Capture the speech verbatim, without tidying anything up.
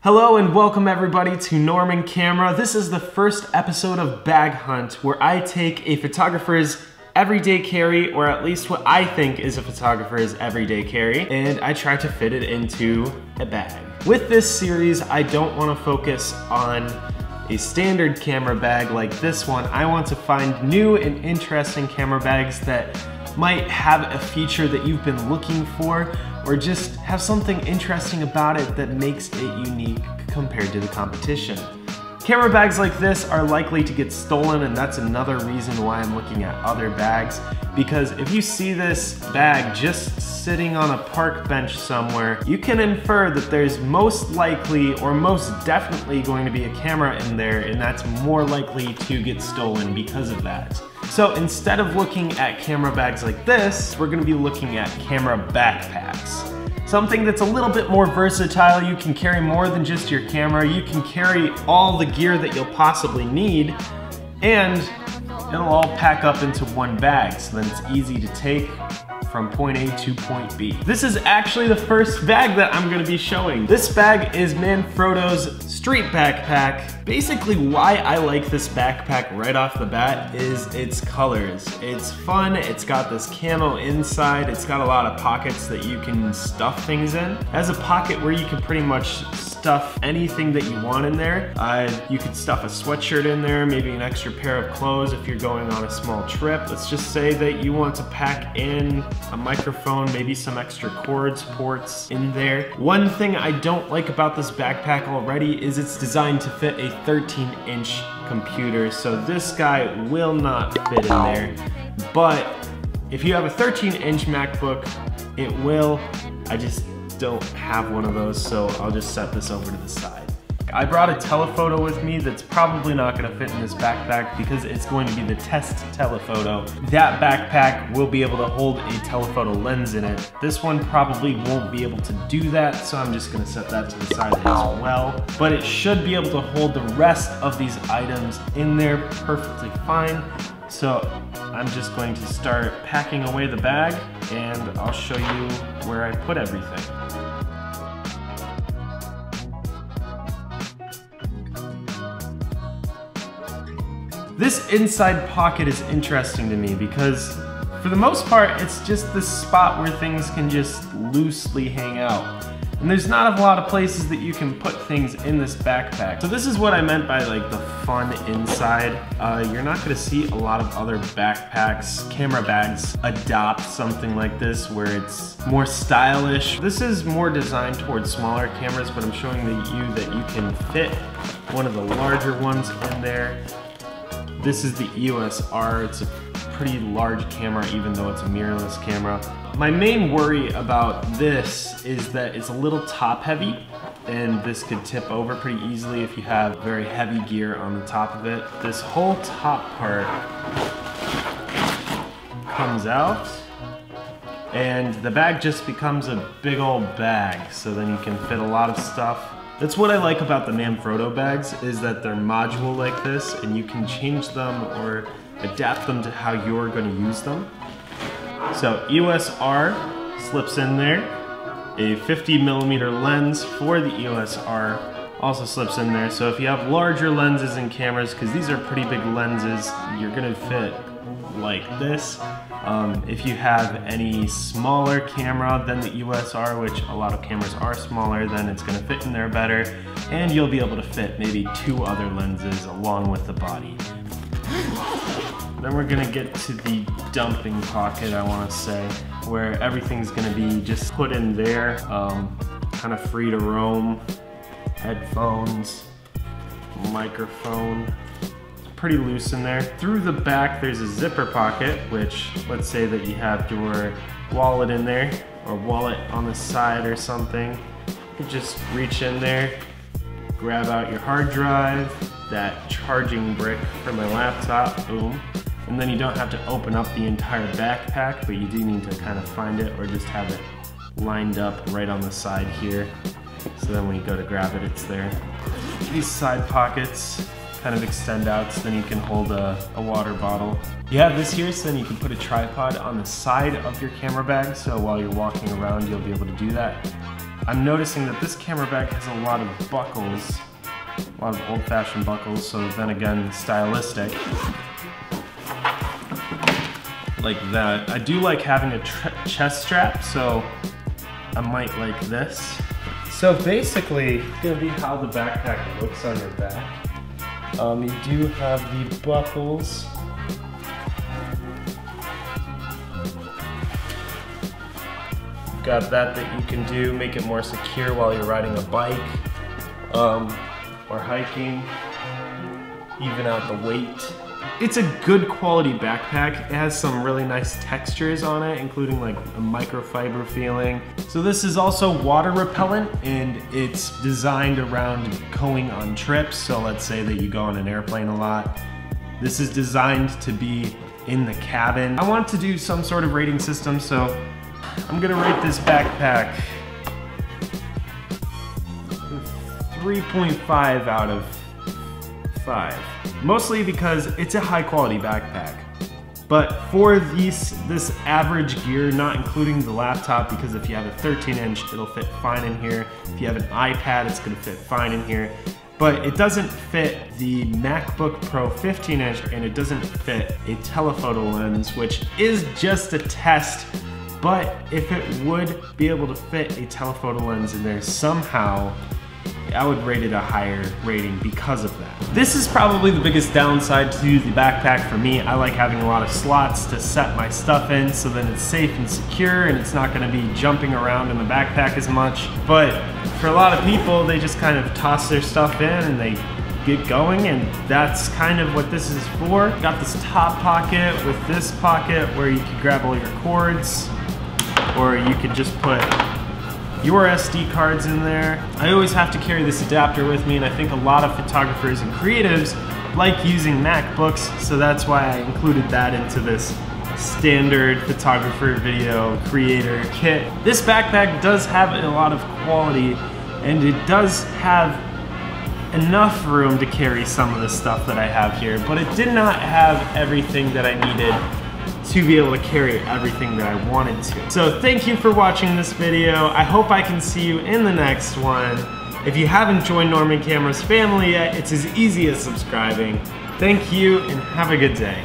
Hello and welcome everybody to Norman Camera. This is the first episode of Bag Hunt, where I take a photographer's everyday carry, or at least what I think is a photographer's everyday carry, and I try to fit it into a bag. With this series, I don't want to focus on a standard camera bag like this one. I want to find new and interesting camera bags that might have a feature that you've been looking for, or just have something interesting about it that makes it unique compared to the competition. Camera bags like this are likely to get stolen, and that's another reason why I'm looking at other bags, because if you see this bag just sitting on a park bench somewhere, you can infer that there's most likely or most definitely going to be a camera in there, and that's more likely to get stolen because of that. So instead of looking at camera bags like this, we're gonna be looking at camera backpacks. Something that's a little bit more versatile. You can carry more than just your camera. You can carry all the gear that you'll possibly need, and it'll all pack up into one bag, so then it's easy to take from point A to point B. This is actually the first bag that I'm gonna be showing. This bag is Manfrotto's Street Backpack. Basically why I like this backpack right off the bat is its colors. It's fun, it's got this camo inside, it's got a lot of pockets that you can stuff things in. It has a pocket where you can pretty much stuff anything that you want in there. Uh, you could stuff a sweatshirt in there, maybe an extra pair of clothes if you're going on a small trip. Let's just say that you want to pack in a microphone, maybe some extra cords, ports in there. One thing I don't like about this backpack already is it's designed to fit a thirteen inch computer, so this guy will not fit in there. But if you have a thirteen inch MacBook, it will. I just don't have one of those, so I'll just set this over to the side. I brought a telephoto with me that's probably not gonna fit in this backpack because it's going to be the test telephoto. That backpack will be able to hold a telephoto lens in it. This one probably won't be able to do that, so I'm just gonna set that to the side as well. But it should be able to hold the rest of these items in there perfectly fine. So I'm just going to start packing away the bag, and I'll show you where I put everything. This inside pocket is interesting to me because, for the most part, it's just this spot where things can just loosely hang out. And there's not a lot of places that you can put things in this backpack. So this is what I meant by like the fun inside. Uh, you're not gonna see a lot of other backpacks, camera bags adopt something like this where it's more stylish. This is more designed towards smaller cameras, but I'm showing you that you can fit one of the larger ones in there. This is the E O S R. It's a pretty large camera, even though it's a mirrorless camera. My main worry about this is that it's a little top heavy, and this could tip over pretty easily if you have very heavy gear on the top of it. This whole top part comes out, and the bag just becomes a big old bag, so then you can fit a lot of stuff. That's what I like about the Manfrotto bags, is that they're modular like this, and you can change them or adapt them to how you're going to use them. So E O S R slips in there. A fifty millimeter lens for the E O S R also slips in there. So if you have larger lenses and cameras, because these are pretty big lenses, you're going to fit like this. Um, if you have any smaller camera than the E O S R, which a lot of cameras are smaller, then it's going to fit in there better, and you'll be able to fit maybe two other lenses along with the body. Then we're going to get to the dumping pocket, I want to say, where everything's going to be just put in there, um, kind of free to roam. Headphones, microphone. Pretty loose in there. Through the back, there's a zipper pocket, which let's say that you have your wallet in there, or wallet on the side or something. You could just reach in there, grab out your hard drive, that charging brick for my laptop, boom. And then you don't have to open up the entire backpack, but you do need to kind of find it or just have it lined up right on the side here. So then when you go to grab it, it's there. These side pockets kind of extend out, so then you can hold a, a water bottle. You have this here, so then you can put a tripod on the side of your camera bag, so while you're walking around, you'll be able to do that. I'm noticing that this camera bag has a lot of buckles, a lot of old-fashioned buckles, so then again, stylistic. Like that. I do like having a chest strap, so I might like this. So basically, it's gonna be how the backpack looks on your back. Um, you do have the buckles. Got that that you can do, make it more secure while you're riding a bike um, or hiking, even out the weight. It's a good quality backpack. It has some really nice textures on it, including like a microfiber feeling. So this is also water repellent, and it's designed around going on trips. So let's say that you go on an airplane a lot. This is designed to be in the cabin. I want to do some sort of rating system, so I'm gonna rate this backpack three point five out of five. Mostly because it's a high quality backpack. But for these, this average gear, not including the laptop, because if you have a thirteen inch, it'll fit fine in here. If you have an iPad, it's gonna fit fine in here. But it doesn't fit the MacBook Pro fifteen inch, and it doesn't fit a telephoto lens, which is just a test. But if it would be able to fit a telephoto lens in there somehow, I would rate it a higher rating because of that. This is probably the biggest downside to the backpack for me. I like having a lot of slots to set my stuff in, so then it's safe and secure and it's not gonna be jumping around in the backpack as much. But for a lot of people, they just kind of toss their stuff in and they get going, and that's kind of what this is for. Got this top pocket with this pocket where you can grab all your cords, or you could just put your S D cards in there. I always have to carry this adapter with me, and I think a lot of photographers and creatives like using MacBooks, so that's why I included that into this standard photographer, video creator kit. This backpack does have a lot of quality, and it does have enough room to carry some of the stuff that I have here, but it did not have everything that I needed to be able to carry everything that I wanted to. So thank you for watching this video. I hope I can see you in the next one. If you haven't joined Norman Camera's family yet, it's as easy as subscribing. Thank you and have a good day.